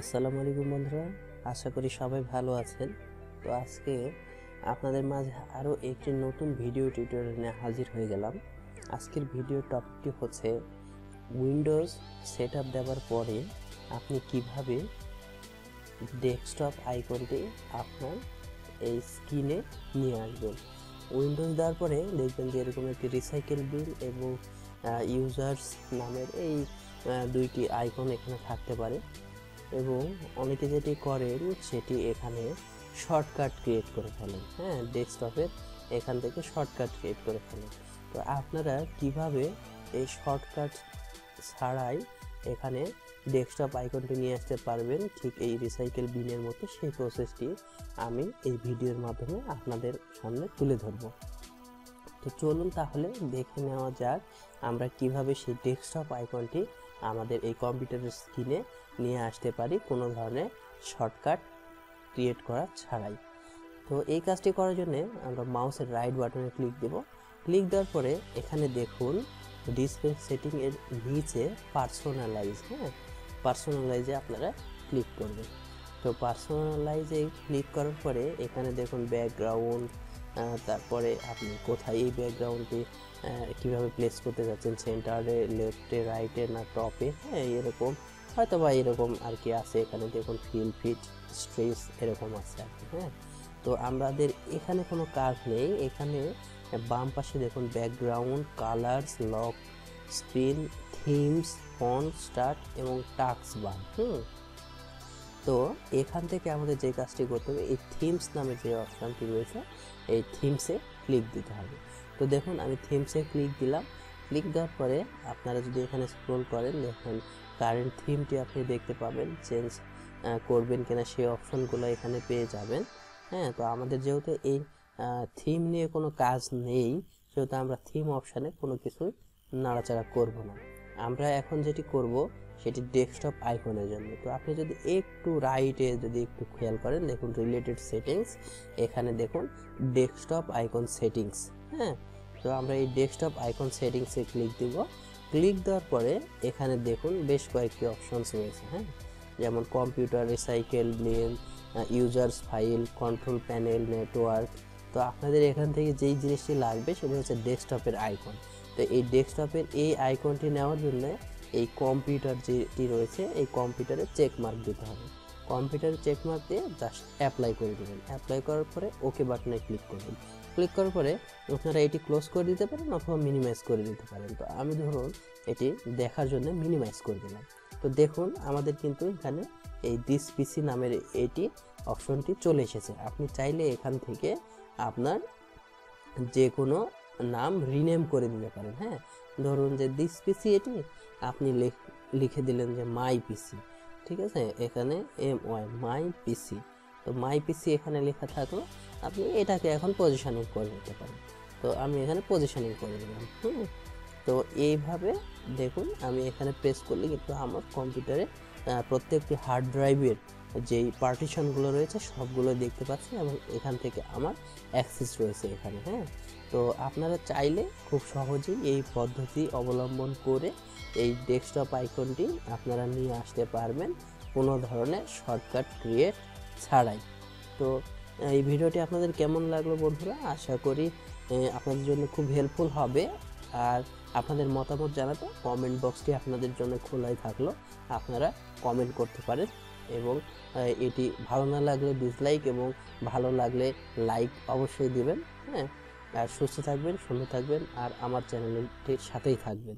আসসালামু আলাইকুম বন্ধুরা, আশা করি সবাই ভালো আছেন। তো আজকে আপনাদের মাঝে আরও একটি নতুন ভিডিও টিউটোরিয়াল নিয়ে হাজির হয়ে গেলাম। আজকের ভিডিও টপিকটি হচ্ছে উইন্ডোজ সেট আপ দেওয়ার পরে আপনি কিভাবে ডেস্কটপ আইকনটি আপনার এই স্ক্রিনে নিয়ে আসবেন। উইন্ডোজ দেওয়ার পরে দেখবেন যে এরকম একটি রিসাইকেল বিন এবং ইউজার্স নামের এই দুইটি আইকন এখানে থাকতে পারে, এবং অনেকে যেটি করেন সেটি এখানে শর্টকাট ক্রিয়েট করে ফেলেন। হ্যাঁ, ডেস্কটপের এখান থেকে শর্টকাট ক্রিয়েট করে ফেলেন। তো আপনারা কিভাবে এই শর্টকাট ছাড়াই এখানে ডেস্কটপ আইকনটি নিয়ে আসতে পারবেন, ঠিক এই রিসাইকেল বিনের মতো, সেই প্রসেসটি আমি এই ভিডিওর মাধ্যমে আপনাদের সামনে তুলে ধরব। তো চলুন তাহলে দেখে নেওয়া যাক আমরা কিভাবে সেই ডেস্কটপ আইকনটি আমাদের এই কম্পিউটারের স্ক্রিনে নিয়ে আসতে পারি কোনো ধরনের শর্টকাট ক্রিয়েট করা ছাড়াই। তো এই কাজটি করার জন্যে আমরা মাউসের রাইট বাটনে ক্লিক দেব। ক্লিক দেওয়ার পরে এখানে দেখুন ডিসপ্লে সেটিং এর নিচে পার্সোনালাইজ, হ্যাঁ পার্সোনালাইজে আপনারা ক্লিক করবেন। তো পার্সোনালাইজে ক্লিক করার পরে এখানে দেখুন ব্যাকগ্রাউন্ড, তারপরে আপনি কোথায় এই ব্যাকগ্রাউন্ডটি কীভাবে প্লেস করতে যাচ্ছেন, সেন্টারে, লেফটে, রাইটে না টপে, হ্যাঁ এরকম হয়তো বা এরকম আর কি আছে। এখানে দেখুন ফিল ফিট স্ট্রেস এরকম আছে আর কি। হ্যাঁ, তো আমাদের এখানে কোনো কাজ নেই। এখানে বাম পাশে দেখুন background, colours, lock screen, themes, font, start এবং টাক্স বার। তো এখান থেকে আমাদের যে কাজটি করতে হবে, এই থিমস নামে যে অপশানটি রয়েছে এই থিমসে ক্লিক দিতে হবে। তো দেখুন আমি থিমসে ক্লিক দিলাম। ক্লিক দেওয়ার পরে আপনারা যদি এখানে স্ক্রল করেন দেখুন কারেন্ট থিমটি আপনি দেখতে পাবেন। চেঞ্জ করবেন কিনা সেই অপশানগুলো এখানে পেয়ে যাবেন। হ্যাঁ, তো আমাদের যেহেতু এই থিম নিয়ে কোনো কাজ নেই সেহেতু আমরা থিম অপশানে কোনো কিছুই নাড়াচাড়া করব না। আমরা এখন যেটি করব সেটি ডেস্কটপ আইকনের জন্য। তো আপনি যদি একটু রাইটে যদি একটু খেয়াল করেন দেখুন রিলেটেড সেটিংস, এখানে দেখুন ডেস্কটপ আইকন সেটিংস। হ্যাঁ, তো আমরা এই ডেস্কটপ আইকন সেটিংসে ক্লিক দেব। ক্লিক দেওয়ার পরে এখানে দেখুন বেশ কয়েকটি অপশনস রয়েছে, হ্যাঁ যেমন computer, recycle bin, users file, control panel, network. তো আপনাদের এখান থেকে যেই জিনিসটি লাগবে সেটি হচ্ছে ডেস্কটপের আইকন। তো এই ডেস্কটপের এই আইকনটি নেওয়ার জন্য এই কম্পিউটার যেটি রয়েছে এই কম্পিউটারে চেকমার্ক দিতে হবে। কম্পিউটারে চেকমার্ক দিয়ে জাস্ট অ্যাপ্লাই করে দেবেন। অ্যাপ্লাই করার পরে ওকে বাটনে ক্লিক করবেন। ক্লিক করার পরে আপনারা এটি ক্লোজ করে দিতে পারেন অথবা মিনিমাইজ করে দিতে পারেন। তো আমি ধরুন এটি দেখার জন্য মিনিমাইজ করে দিলাম। তো দেখুন আমাদের কিন্তু এখানে এই দিস পিসি নামের এটি অপশনটি চলে এসেছে। আপনি চাইলে এখান থেকে আপনার যে কোনো নাম রিনেম করে দিতে পারেন। হ্যাঁ, ধরুন যে দিস পিসি এটি আপনি লিখে দিলেন যে মাই পিসি, ঠিক আছে, এখানে এম ওয়াই মাই পিসি। তো মাই পিসি এখানে লেখা থাকলো, আপনি এটাকে এখন পজিশনিং করে নিতে পারেন। তো আমি এখানে পজিশনিং করে দিলাম। তো এইভাবে দেখুন আমি এখানে প্রেস করলে কিন্তু আমার কম্পিউটারে প্রত্যেকটি হার্ড ড্রাইভের যেই পার্টিশনগুলো রয়েছে সবগুলো দেখতে পাচ্ছি এবং এখান থেকে আমার অ্যাক্সেস রয়েছে এখানে। হ্যাঁ, তো আপনারা চাইলে খুব সহজেই এই পদ্ধতি অবলম্বন করে এই ডেস্কটপ আইকনটি আপনারা নিয়ে আসতে পারবেন কোনো ধরনের শর্টকাট ক্রিয়েট ছাড়াই। তো এই ভিডিওটি আপনাদের কেমন লাগলো বন্ধুরা? আশা করি আপনাদের জন্য খুব হেল্পফুল হবে। আর আপনাদের মতামত জানাতে কমেন্ট বক্সটি আপনাদের জন্য খোলাই থাকলো, আপনারা কমেন্ট করতে পারেন। এবং এটি ভালো না লাগলে ডিসলাইক এবং ভালো লাগলে লাইক অবশ্যই দিবেন। হ্যাঁ, আর সুস্থ থাকবেন, সুন্দর থাকবেন আর আমার চ্যানেলটির সাথেই থাকবেন।